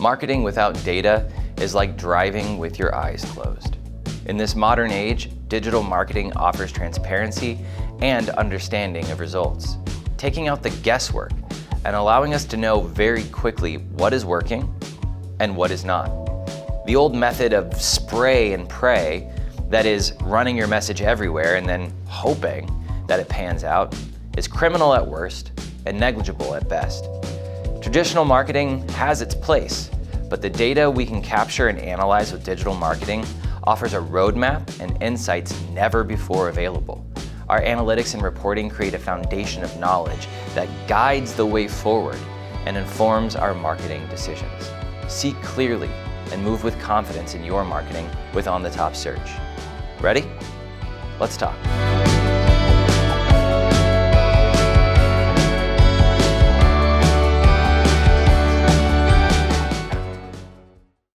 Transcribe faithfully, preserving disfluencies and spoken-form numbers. Marketing without data is like driving with your eyes closed. In this modern age, digital marketing offers transparency and understanding of results, taking out the guesswork and allowing us to know very quickly what is working and what is not. The old method of spray and pray, that is running your message everywhere and then hoping that it pans out, is criminal at worst and negligible at best. Traditional marketing has its place, but the data we can capture and analyze with digital marketing offers a roadmap and insights never before available. Our analytics and reporting create a foundation of knowledge that guides the way forward and informs our marketing decisions. See clearly and move with confidence in your marketing with On The Top Search. Ready? Let's talk.